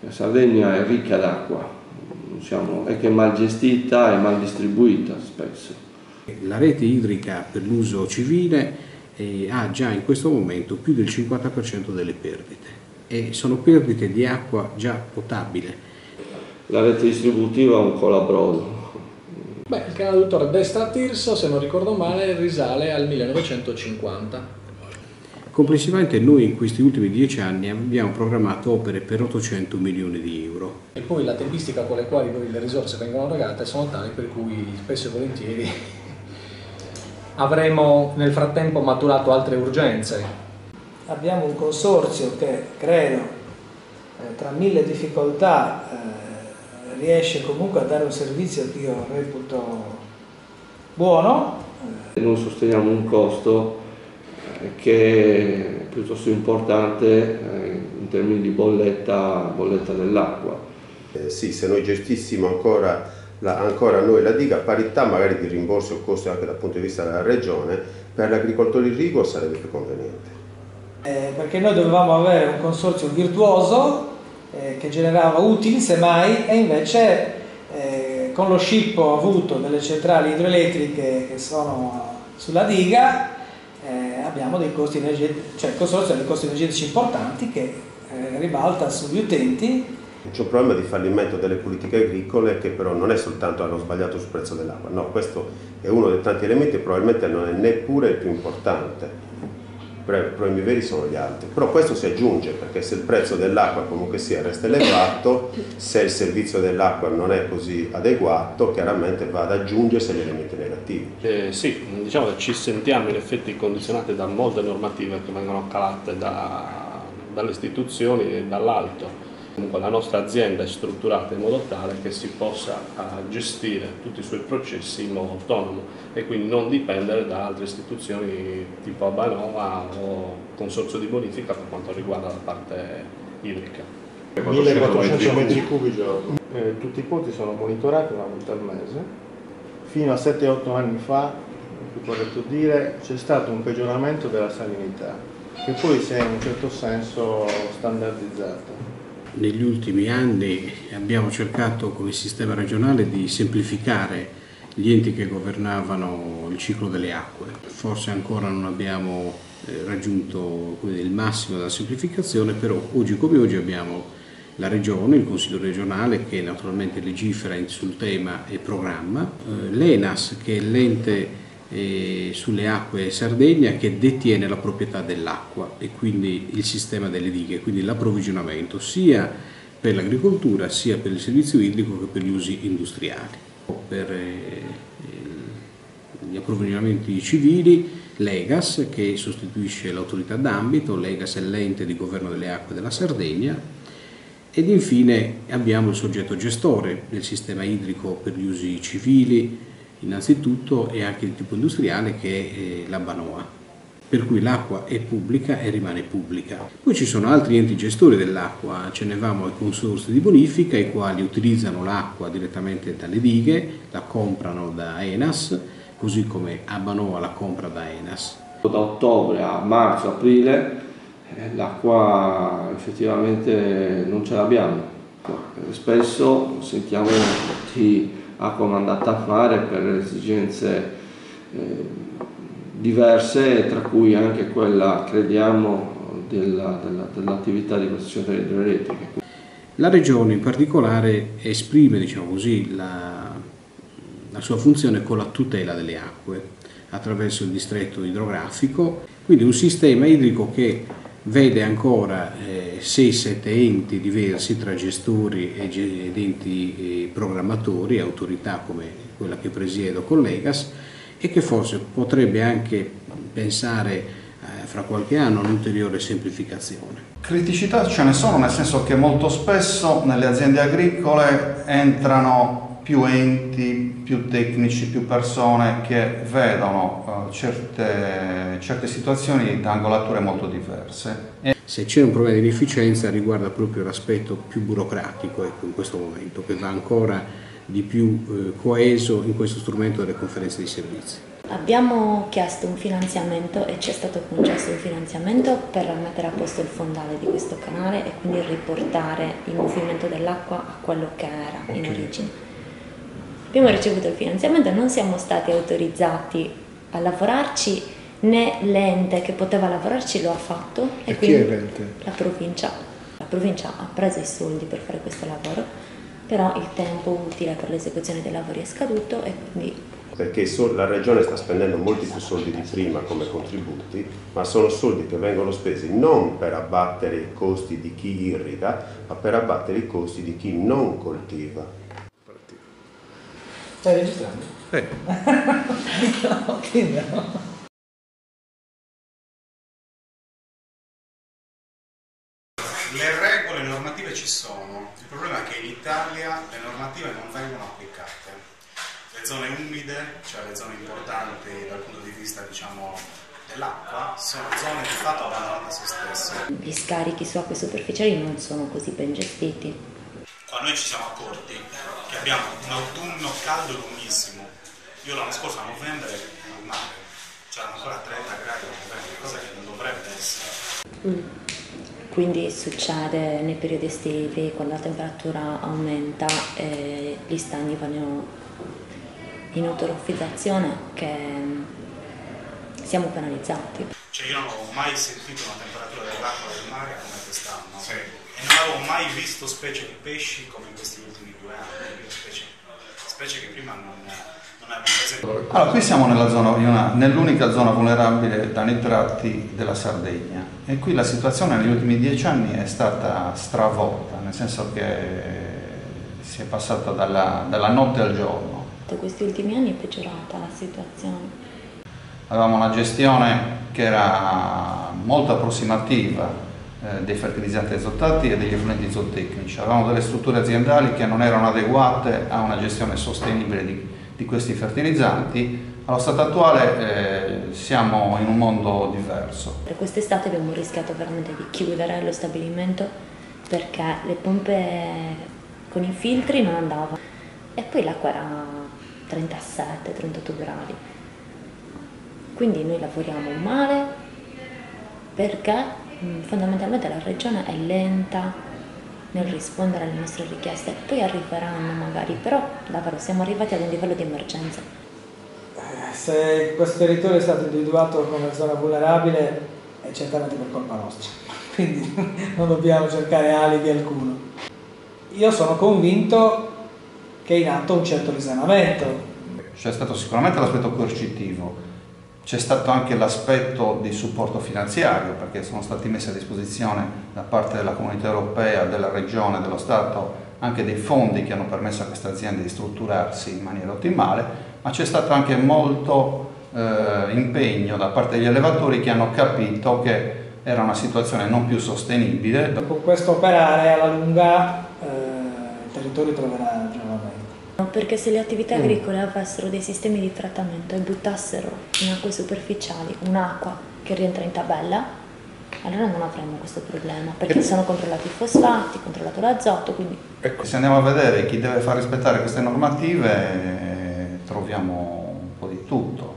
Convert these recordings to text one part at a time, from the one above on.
La Sardegna è ricca d'acqua, diciamo, è che è mal gestita e mal distribuita spesso. La rete idrica per l'uso civile ha già in questo momento più del 50% delle perdite e sono perdite di acqua già potabile. La rete distributiva è un colabrodo. Beh, il canale destra Tirso, se non ricordo male, risale al 1950. Complessivamente noi in questi ultimi 10 anni abbiamo programmato opere per 800 milioni di euro. E poi la tempistica con le quali le risorse vengono erogate sono tali per cui spesso e volentieri avremo nel frattempo maturato altre urgenze. Abbiamo un consorzio che credo tra mille difficoltà riesce comunque a dare un servizio che io reputo buono. Non sosteniamo un costo che è piuttosto importante in termini di bolletta dell'acqua. Sì, se noi gestissimo ancora noi la diga a parità magari di rimborso o costo anche dal punto di vista della regione, per l'agricoltore irriguo sarebbe più conveniente. Perché noi dovevamo avere un consorzio virtuoso che generava utili semmai, e invece con lo scippo avuto delle centrali idroelettriche che sono sulla diga abbiamo dei costi energetici, cioè il consorzio ha dei costi energetici importanti che ribalta sugli utenti. C'è un problema di fallimento delle politiche agricole che però non è soltanto hanno sbagliato sul prezzo dell'acqua, no, questo è uno dei tanti elementi, probabilmente non è neppure il più importante. I problemi veri sono gli altri, però questo si aggiunge perché se il prezzo dell'acqua comunque sia resta elevato, se il servizio dell'acqua non è così adeguato, chiaramente va ad aggiungersi agli elementi negativi. Sì, diciamo che ci sentiamo in effetti condizionati da molte normative che vengono calate dalle istituzioni e dall'alto. Comunque la nostra azienda è strutturata in modo tale che si possa gestire tutti i suoi processi in modo autonomo e quindi non dipendere da altre istituzioni tipo Abanoa o Consorzio di Bonifica per quanto riguarda la parte idrica. 1400 metri cubi giorno. Tutti i ponti sono monitorati una volta al mese. Fino a 7-8 anni fa, più corretto dire, c'è stato un peggioramento della salinità che poi si è in un certo senso standardizzata. Negli ultimi anni abbiamo cercato con il sistema regionale di semplificare gli enti che governavano il ciclo delle acque. Forse ancora non abbiamo raggiunto il massimo della semplificazione, però oggi come oggi abbiamo la Regione, il Consiglio regionale che naturalmente legifera sul tema e programma, l'ENAS che è l'ente sulle acque Sardegna che detiene la proprietà dell'acqua e quindi il sistema delle dighe, quindi l'approvvigionamento sia per l'agricoltura sia per il servizio idrico che per gli usi industriali. Per gli approvvigionamenti civili l'EGAS che sostituisce l'autorità d'ambito, l'EGAS è l'ente di governo delle acque della Sardegna. Ed infine abbiamo il soggetto gestore del sistema idrico per gli usi civili innanzitutto e anche di tipo industriale che è l'Abanoa, per cui l'acqua è pubblica e rimane pubblica. Poi ci sono altri enti gestori dell'acqua, ce ne vanno ai consorzi di bonifica, i quali utilizzano l'acqua direttamente dalle dighe, la comprano da ENAS, così come Abanoa la compra da ENAS. Da ottobre a marzo, aprile l'acqua effettivamente non ce l'abbiamo. Spesso sentiamo di acqua mandata a mare per esigenze diverse, tra cui anche quella, crediamo, dell'attività di queste centrali idroelettriche. La Regione in particolare esprime, diciamo così, la sua funzione con la tutela delle acque attraverso il distretto idrografico, quindi un sistema idrico che vede ancora 6-7 enti diversi tra gestori ed enti programmatori e autorità come quella che presiedo con l'EGAS e che forse potrebbe anche pensare fra qualche anno un'ulteriore semplificazione. Criticità ce ne sono, nel senso che molto spesso nelle aziende agricole entrano più enti, più tecnici, più persone che vedono certe situazioni da angolature molto diverse. Se c'è un problema di inefficienza riguarda proprio l'aspetto più burocratico, ecco, in questo momento, che va ancora di più coeso in questo strumento delle conferenze di servizi. Abbiamo chiesto un finanziamento e ci è stato concesso un finanziamento per mettere a posto il fondale di questo canale e quindi riportare il movimento dell'acqua a quello che era in origine. Abbiamo ricevuto il finanziamento e non siamo stati autorizzati a lavorarci, né l'ente che poteva lavorarci lo ha fatto. E chi è l'ente? La provincia. La provincia ha preso i soldi per fare questo lavoro, però il tempo utile per l'esecuzione dei lavori è scaduto e quindi... Perché la Regione sta spendendo molti più soldi di prima come contributi, ma sono soldi che vengono spesi non per abbattere i costi di chi irriga, ma per abbattere i costi di chi non coltiva. Stai registrando? No, che no. Le regole normative ci sono, il problema è che in Italia le normative non vengono applicate. Le zone umide, cioè le zone importanti dal punto di vista dell'acqua, sono zone di fatto abbandonate a se stesse. Gli scarichi su acque superficiali non sono così ben gestiti. Qua noi ci siamo accorti che abbiamo un autunno caldo e lunghissimo. Io l'anno scorso a novembre ero al mare, c'erano ancora 30 gradi a novembre, cosa che non dovrebbe essere. Quindi succede nei periodi estivi, quando la temperatura aumenta e gli stagni vanno in autorofizzazione, che siamo penalizzati. Cioè io non avevo mai sentito una temperatura dell'acqua del mare come quest'anno, sì. E non avevo mai visto specie di pesci come in questi ultimi 2 anni, specie che prima non erano presenti. Allora, qui siamo nell'unica zona vulnerabile da nitrati della Sardegna, e qui la situazione negli ultimi 10 anni è stata stravolta, nel senso che si è passata dalla notte al giorno. Questi ultimi anni è peggiorata la situazione. Avevamo una gestione che era molto approssimativa dei fertilizzanti azottati e degli effluenti zootecnici. Avevamo delle strutture aziendali che non erano adeguate a una gestione sostenibile di questi fertilizzanti. Allo stato attuale siamo in un mondo diverso. Per quest'estate abbiamo rischiato veramente di chiudere lo stabilimento perché le pompe con i filtri non andavano e poi l'acqua era 37-38 gradi, quindi noi lavoriamo male perché fondamentalmente la regione è lenta nel rispondere alle nostre richieste, poi arriveranno magari, però davvero siamo arrivati ad un livello di emergenza. Se questo territorio è stato individuato come zona vulnerabile è certamente per colpa nostra, quindi non dobbiamo cercare alibi alcuno. Io sono convinto che è in atto un certo risanamento. C'è stato sicuramente l'aspetto coercitivo, c'è stato anche l'aspetto di supporto finanziario, perché sono stati messi a disposizione da parte della comunità europea, della regione, dello Stato, anche dei fondi che hanno permesso a questa azienda di strutturarsi in maniera ottimale, ma c'è stato anche molto impegno da parte degli allevatori che hanno capito che era una situazione non più sostenibile. Con questo operare alla lunga il territorio troverà giovamento. Perché se le attività agricole avessero dei sistemi di trattamento e buttassero in acque superficiali un'acqua che rientra in tabella, allora non avremmo questo problema, perché sono controllati i fosfati, controllato l'azoto, quindi... Ecco, se andiamo a vedere chi deve far rispettare queste normative, troviamo un po' di tutto,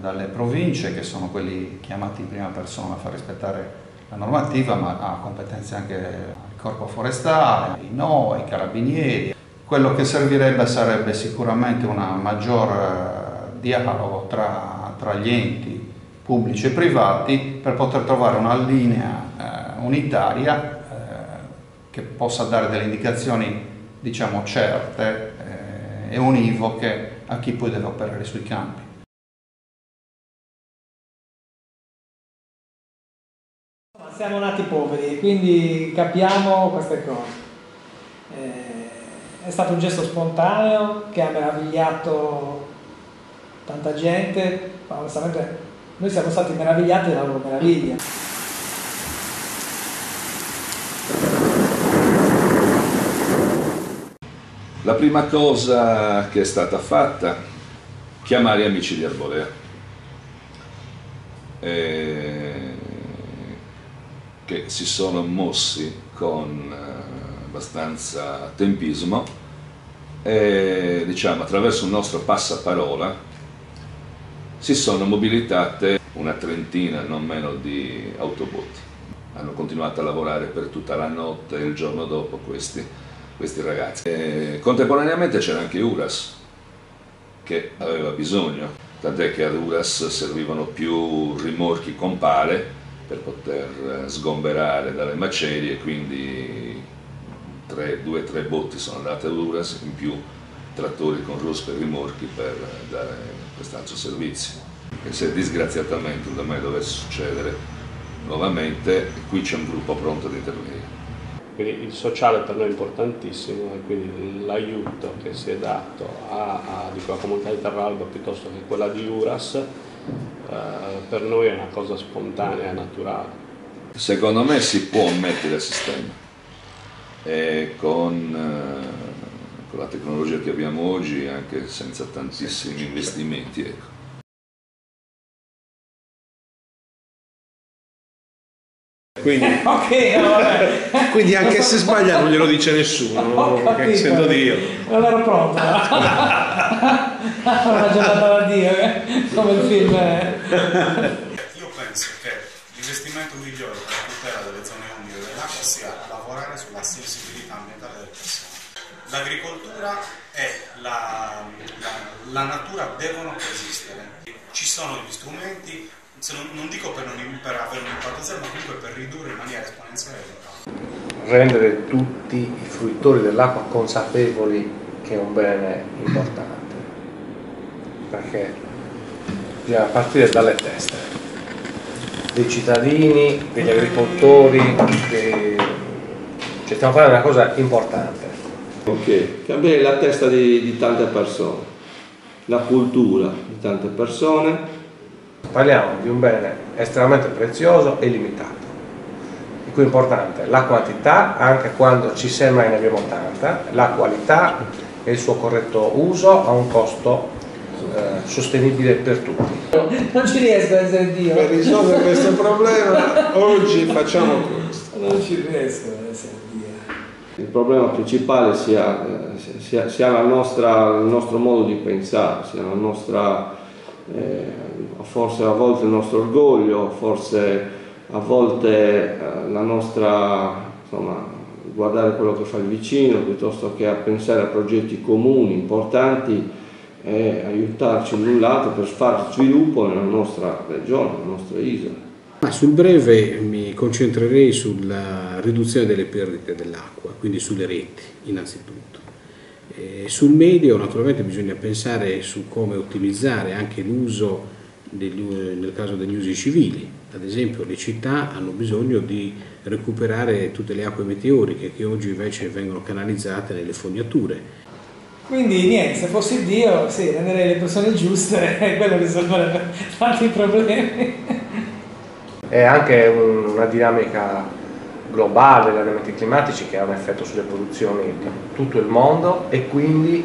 dalle province, che sono quelli chiamati in prima persona a far rispettare la normativa, ma ha competenze anche il corpo forestale, i NOA, i carabinieri. Quello che servirebbe sarebbe sicuramente un maggior dialogo tra gli enti pubblici e privati per poter trovare una linea unitaria che possa dare delle indicazioni, diciamo, certe e univoche a chi poi deve operare sui campi. Siamo nati poveri e quindi capiamo queste cose. È stato un gesto spontaneo che ha meravigliato tanta gente, ma onestamente noi siamo stati meravigliati dalla loro meraviglia. La prima cosa che è stata fatta, chiamare gli amici di Arborea, che si sono mossi con abbastanza tempismo e, diciamo, attraverso il nostro passaparola si sono mobilitate una trentina, non meno, di autobotti. Hanno continuato a lavorare per tutta la notte e il giorno dopo questi ragazzi. E contemporaneamente c'era anche Uras, che aveva bisogno, tant'è che ad Uras servivano più rimorchi con pale per poter sgomberare dalle macerie, quindi due o tre botti sono andati ad Uras, in più trattori con ruspe e rimorchi per dare quest'altro servizio. E se disgraziatamente da me dovesse succedere nuovamente, qui c'è un gruppo pronto ad intervenire. Quindi il sociale per noi è importantissimo, e quindi l'aiuto che si è dato a la comunità di Tarralba piuttosto che quella di Uras per noi è una cosa spontanea e naturale. Secondo me si può mettere a sistema e con la tecnologia che abbiamo oggi, anche senza tantissimi investimenti. Ecco. Quindi, okay, vabbè. Quindi anche se sbaglia non glielo dice nessuno, perché sento Dio. Non ero pronto. Una giornata da Dio, come il film. Io penso che l'investimento migliore per la tutela delle zone umide dell'acqua sia lavorare sulla sensibilità ambientale delle persone. L'agricoltura e la natura devono coesistere. Ci sono gli strumenti. Non dico per avere un impatto zero, ma comunque per ridurre in maniera esponenziale l'impatto. Rendere tutti i fruitori dell'acqua consapevoli che è un bene importante, perché bisogna partire dalle teste, dei cittadini, degli agricoltori, stiamo facendo una cosa importante. Ok, cambiare la testa di tante persone, la cultura di tante persone. Parliamo di un bene estremamente prezioso e limitato, per cui è importante la quantità, anche quando ci sembra che ne abbiamo tanta, la qualità e il suo corretto uso a un costo sostenibile per tutti. Non ci riesco a essere Dio. Per risolvere questo problema oggi facciamo questo. Non ci riesco a essere Dio. Il problema principale sia il nostro modo di pensare, sia la nostra... forse a volte il nostro orgoglio, forse a volte la nostra, insomma, guardare quello che fa il vicino piuttosto che a pensare a progetti comuni importanti e aiutarci l'un l'altro per fare sviluppo nella nostra regione, nella nostra isola. Ma sul breve mi concentrerei sulla riduzione delle perdite dell'acqua, quindi sulle reti innanzitutto. Sul medio naturalmente bisogna pensare su come ottimizzare anche l'uso nel caso degli usi civili. Ad esempio le città hanno bisogno di recuperare tutte le acque meteoriche che oggi invece vengono canalizzate nelle fognature. Quindi niente, se fossi Dio, sì, renderei le persone giuste e quello risolverebbe tanti problemi. È anche una dinamica globale degli elementi climatici che ha un effetto sulle produzioni di tutto il mondo e quindi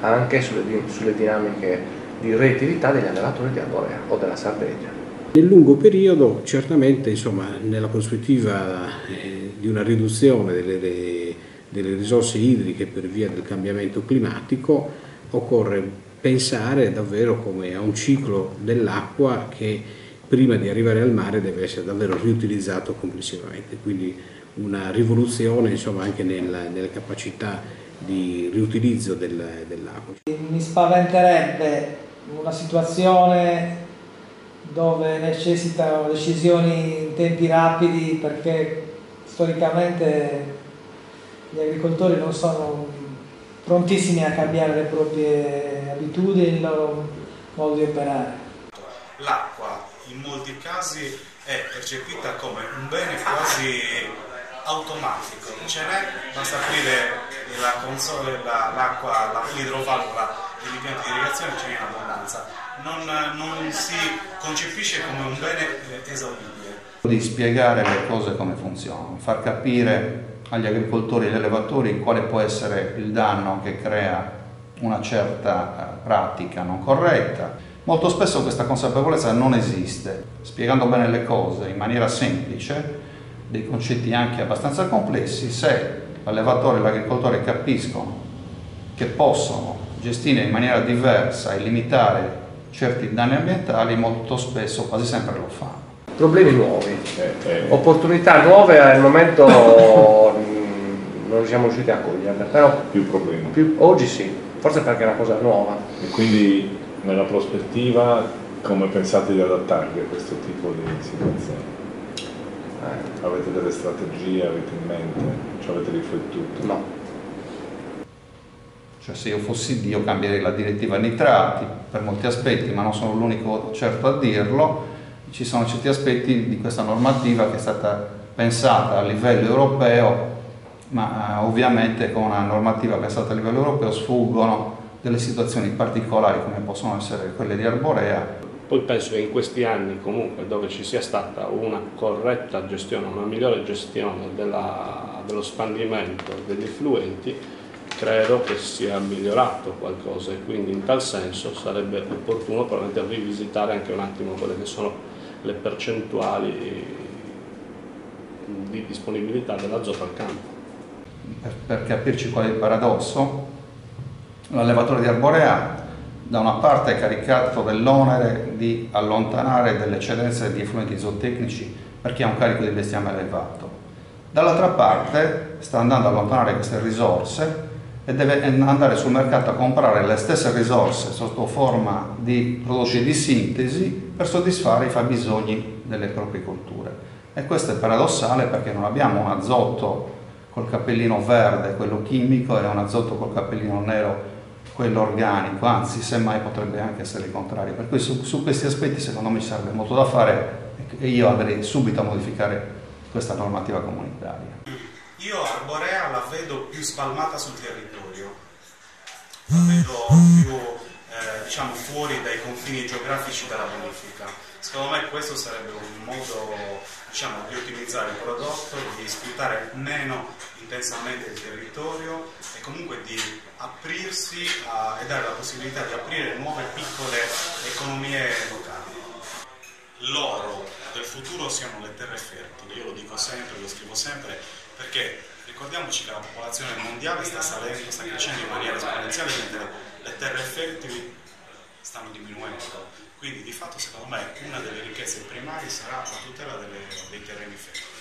anche sulle dinamiche di redditività degli allevatori di Arborea o della Sardegna. Nel lungo periodo certamente, insomma, nella prospettiva di una riduzione delle risorse idriche per via del cambiamento climatico, occorre pensare davvero come a un ciclo dell'acqua che prima di arrivare al mare deve essere davvero riutilizzato complessivamente, quindi una rivoluzione, insomma, anche nella capacità di riutilizzo dell'acqua. Mi spaventerebbe una situazione dove necessitano decisioni in tempi rapidi, perché storicamente gli agricoltori non sono prontissimi a cambiare le proprie abitudini, il loro modo di operare. L'acqua in molti casi è percepita come un bene quasi automatico, ce n'è, basta aprire la console, l'acqua, l'idrovalvola dell'impianto di irrigazione, ce n'è in abbondanza. Non si concepisce come un bene esauribile. Di spiegare le cose come funzionano, far capire agli agricoltori e agli allevatori quale può essere il danno che crea una certa pratica non corretta. Molto spesso questa consapevolezza non esiste. Spiegando bene le cose in maniera semplice, dei concetti anche abbastanza complessi, se l'allevatore e l'agricoltore capiscono che possono gestire in maniera diversa e limitare certi danni ambientali, molto spesso, quasi sempre lo fanno. Problemi nuovi, opportunità nuove al momento non siamo riusciti a coglierle, però più problemi. Oggi sì, forse perché è una cosa nuova. E quindi nella prospettiva come pensate di adattarvi a questo tipo di situazioni? Avete delle strategie, avete in mente, ci avete riflettuto? No. Cioè se io fossi Dio cambierei la direttiva nitrati per molti aspetti, ma non sono l'unico certo a dirlo. Ci sono certi aspetti di questa normativa che è stata pensata a livello europeo, ma ovviamente con una normativa pensata a livello europeo sfuggono delle situazioni particolari come possono essere quelle di Arborea. Poi penso che in questi anni comunque dove ci sia stata una corretta gestione, una migliore gestione dello spandimento degli effluenti, credo che sia migliorato qualcosa e quindi in tal senso sarebbe opportuno probabilmente rivisitare anche un attimo quelle che sono le percentuali di disponibilità dell'azoto al campo. Per capirci qual è il paradosso, l'allevatore di Arborea da una parte è caricato dell'onere di allontanare delle eccedenze di effluenti zootecnici perché ha un carico di bestiame elevato, dall'altra parte sta andando ad allontanare queste risorse e deve andare sul mercato a comprare le stesse risorse sotto forma di prodotti di sintesi per soddisfare i fabbisogni delle proprie colture. E questo è paradossale perché non abbiamo un azoto col capellino verde, quello chimico, e un azoto col capellino nero, quello organico, anzi semmai potrebbe anche essere il contrario. Per cui su questi aspetti secondo me ci sarebbe molto da fare e io andrei subito a modificare questa normativa comunitaria. Io Arborea la vedo più spalmata sul territorio, la vedo più diciamo fuori dai confini geografici della bonifica. Secondo me questo sarebbe un modo diciamo, di ottimizzare il prodotto, di sfruttare meno intensamente il territorio e comunque di aprirsi e dare la possibilità di aprire nuove piccole economie locali. L'oro del futuro siano le terre fertili, io lo dico sempre, lo scrivo sempre, perché ricordiamoci che la popolazione mondiale sta salendo, sta crescendo in maniera esponenziale, mentre le terre fertili stanno diminuendo. Quindi di fatto secondo me una delle ricchezze primarie sarà la tutela dei terreni fertili.